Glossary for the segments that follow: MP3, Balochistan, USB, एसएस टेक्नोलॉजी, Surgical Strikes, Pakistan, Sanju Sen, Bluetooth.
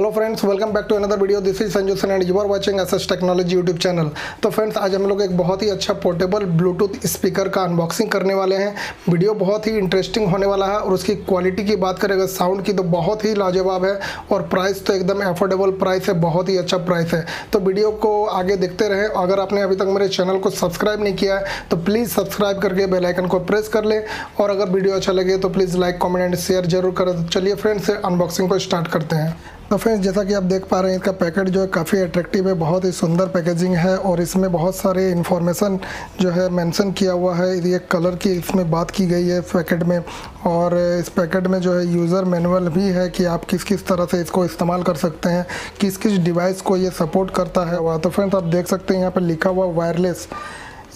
Hello friends, welcome back to another video. This is Sanju Sen and you are watching एसएस टेक्नोलॉजी YouTube channel. तो friends, आज हम लोग एक बहुत ही अच्छा पोर्टेबल ब्लूटूथ स्पीकर का अनबॉक्सिंग करने वाले हैं। वीडियो बहुत ही इंटरेस्टिंग होने वाला है और उसकी क्वालिटी की बात करें, अगर साउंड की, तो बहुत ही लाजवाब है और प्राइस तो एकदम एफोर्डेबल प्राइस है, बहुत ही अच्छा प्राइस है। तो वीडियो को आगे देखते रहें। अगर आपने अभी तक मेरे चैनल को सब्सक्राइब नहीं किया है तो प्लीज़ सब्सक्राइब करके बेल आइकन को प्रेस कर लें, और अगर वीडियो अच्छा लगे तो please like, comment and share जरूर करें। चलिए फ्रेंड्स, अनबॉक्सिंग को स्टार्ट करते हैं। तो फ्रेंड्स, जैसा कि आप देख पा रहे हैं, इसका पैकेट जो है काफ़ी अट्रैक्टिव है, बहुत ही सुंदर पैकेजिंग है और इसमें बहुत सारे इन्फॉर्मेशन जो है मेंशन किया हुआ है। ये कलर की इसमें बात की गई है पैकेट में, और इस पैकेट में जो है यूज़र मैनुअल भी है कि आप किस किस तरह से इसको इस्तेमाल कर सकते हैं, किस किस डिवाइस को ये सपोर्ट करता है। वह तो फ्रेंड्स, आप देख सकते हैं यहाँ पर लिखा हुआ वायरलेस,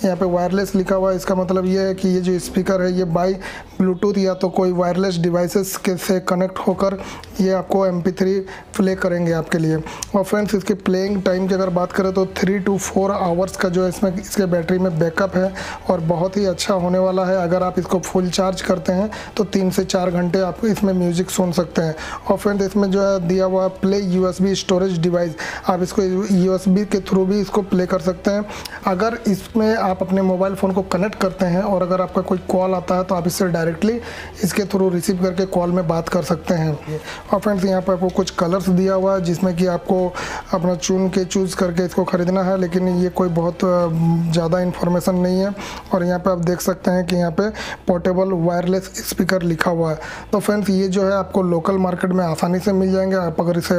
यहाँ पे वायरलेस लिखा हुआ है। इसका मतलब ये है कि ये जो स्पीकर है ये बाय ब्लूटूथ या तो कोई वायरलेस डिवाइसेस के से कनेक्ट होकर ये आपको MP3 प्ले करेंगे आपके लिए। और फ्रेंड्स, इसके प्लेइंग टाइम की अगर बात करें तो 3 to 4 आवर्स का जो है इसमें इसके बैटरी में बैकअप है और बहुत ही अच्छा होने वाला है। अगर आप इसको फुल चार्ज करते हैं तो 3 से 4 घंटे आप इसमें म्यूज़िक सुन सकते हैं। और फ्रेंड्स, इसमें जो है दिया हुआ प्ले USB स्टोरेज डिवाइस, आप इसको USB के थ्रू भी इसको प्ले कर सकते हैं। अगर इसमें आप अपने मोबाइल फ़ोन को कनेक्ट करते हैं और अगर आपका कोई कॉल आता है तो आप इससे डायरेक्टली इसके थ्रू रिसीव करके कॉल में बात कर सकते हैं। और फ्रेंड्स, यहाँ पर आपको कुछ कलर्स दिया हुआ है जिसमें कि आपको अपना चूज़ करके इसको ख़रीदना है, लेकिन ये कोई बहुत ज़्यादा इन्फॉर्मेशन नहीं है। और यहाँ पर आप देख सकते हैं कि यहाँ पर पोर्टेबल वायरलेस स्पीकर लिखा हुआ है। तो फ्रेंड्स, ये जो है आपको लोकल मार्केट में आसानी से मिल जाएंगे। आप अगर इसे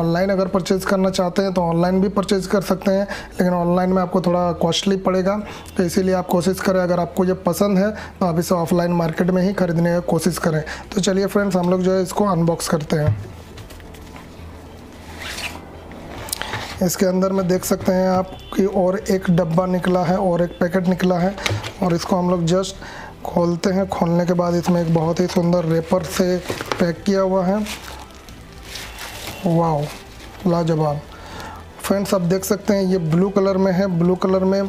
ऑनलाइन अगर परचेज़ करना चाहते हैं तो ऑनलाइन भी परचेज़ कर सकते हैं, लेकिन ऑनलाइन में आपको थोड़ा कॉस्टली पड़ेगा, तो इसीलिए आप कोशिश करें। अगर आपको ये पसंद है तो आप इसे ऑफलाइन मार्केट में ही खरीदने की कोशिश करें। तो चलिए फ्रेंड्स, हम लोग जो है इसको अनबॉक्स करते हैं। इसके अंदर में देख सकते हैं आप कि और एक डब्बा निकला है और एक पैकेट निकला है, और इसको हम लोग जस्ट खोलते हैं। खोलने के बाद इसमें एक बहुत ही सुंदर रेपर से पैक किया हुआ है। वाह, लाजवाब। फ्रेंड्स, आप देख सकते हैं ये ब्लू कलर में है। ब्लू कलर में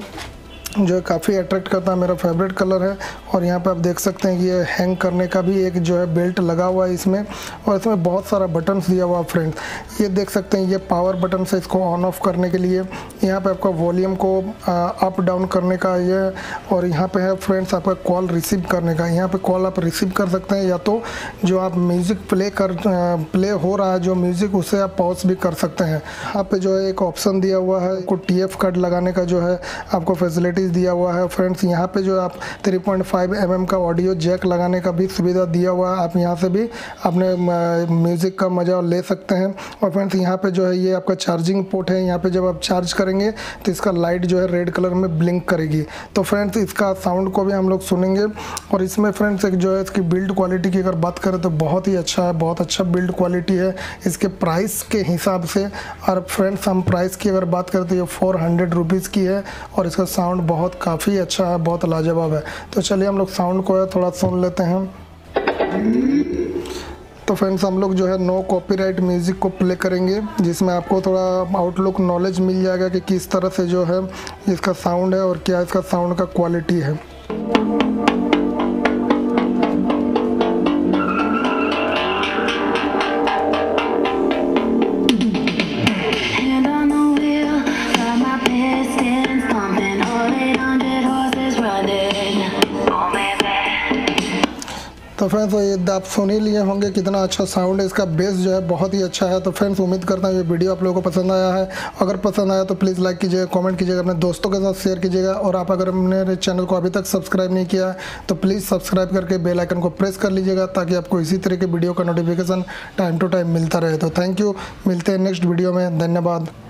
जो काफ़ी अट्रैक्ट करता है, मेरा फेवरेट कलर है। और यहाँ पे आप देख सकते हैं कि ये हैंग करने का भी एक जो है बेल्ट लगा हुआ है इसमें, और इसमें बहुत सारा बटन्स दिया हुआ है। फ्रेंड्स, ये देख सकते हैं, ये पावर बटन से इसको ऑन ऑफ करने के लिए, यहाँ पे आपका वॉल्यूम को अप डाउन करने का ये, और यहाँ पर है फ्रेंड्स आपका कॉल रिसीव करने का। यहाँ पर कॉल आप रिसीव कर सकते हैं, या तो जो आप म्यूज़िक प्ले हो रहा है जो म्यूज़िक, उसे आप पॉज भी कर सकते हैं। यहाँ पर जो है एक ऑप्शन दिया हुआ है आपको TF कार्ड लगाने का, जो है आपको फैसिलिटी दिया हुआ है। फ्रेंड्स, यहाँ पे जो आप 3.5 mm का ऑडियो जैक लगाने का भी सुविधा दिया हुआ है, आप यहाँ से भी अपने म्यूज़िक का मज़ा ले सकते हैं। और फ्रेंड्स, यहाँ पे जो है ये आपका चार्जिंग पोर्ट है, यहाँ पे जब आप चार्ज करेंगे तो इसका लाइट जो है रेड कलर में ब्लिंक करेगी। तो फ्रेंड्स, इसका साउंड को भी हम लोग सुनेंगे। और इसमें फ्रेंड्स एक जो है इसकी बिल्ड क्वालिटी की अगर बात करें तो बहुत ही अच्छा है, बहुत अच्छा बिल्ड क्वालिटी है इसके प्राइस के हिसाब से। और फ्रेंड्स, हम प्राइस की अगर बात करें तो ये 400 रुपीज़ की है, और इसका साउंड बहुत काफ़ी अच्छा है, बहुत लाजवाब है। तो चलिए हम लोग साउंड को थोड़ा सुन लेते हैं। तो फ्रेंड्स, हम लोग जो है नो कॉपीराइट म्यूज़िक को प्ले करेंगे, जिसमें आपको थोड़ा आउटलुक नॉलेज मिल जाएगा कि किस तरह से जो है इसका साउंड है और क्या इसका साउंड का क्वालिटी है। तो फ्रेंड्स, ये आप सुन ही लिए होंगे कितना अच्छा साउंड है, इसका बेस जो है बहुत ही अच्छा है। तो फ्रेंड्स, उम्मीद करता हूँ ये वीडियो आप लोगों को पसंद आया है। अगर पसंद आया तो प्लीज़ लाइक कीजिएगा, कमेंट कीजिएगा, अपने दोस्तों के साथ शेयर कीजिएगा। और आप अगर मेरे चैनल को अभी तक सब्सक्राइब नहीं किया तो प्लीज़ सब्सक्राइब करके बेल आइकन को प्रेस कर लीजिएगा, ताकि आपको इसी तरह के वीडियो का नोटिफिकेशन टाइम टू टाइम मिलता रहे। तो थैंक यू, मिलते हैं नेक्स्ट वीडियो में। धन्यवाद।